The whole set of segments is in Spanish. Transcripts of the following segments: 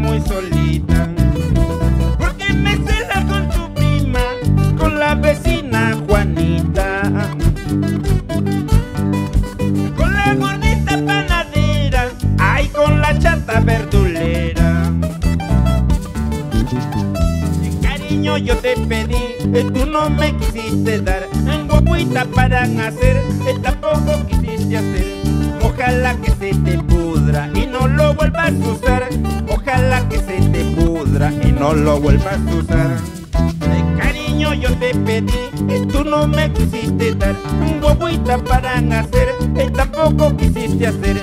muy solita, porque me cela con tu prima, con la vecina Juanita, con la gordita panadera, ay, con la chata verdulera. Cariño, yo te pedí, tú no me quisiste dar, engomita para nacer, tampoco quisiste hacer. Ojalá que se te pudra y no lo vuelvas a usar. Ojalá que se te pudra y no lo vuelvas a usar. Ay, cariño, yo te pedí y tú no me quisiste dar, un bobuita para nacer y tampoco quisiste hacer.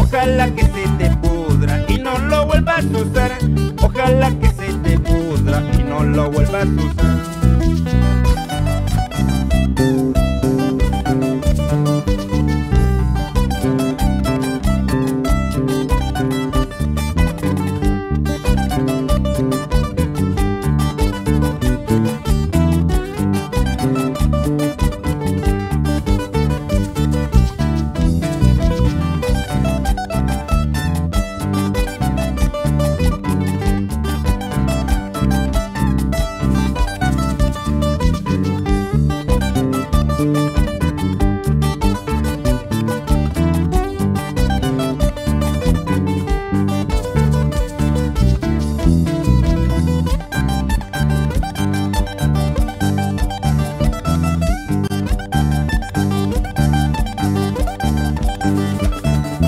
Ojalá que se te pudra y no lo vuelvas a usar. Ojalá que se te pudra y no lo vuelvas a usar.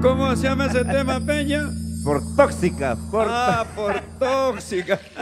¿Cómo se llama ese tema, Peña? Por tóxica. Por tóxica.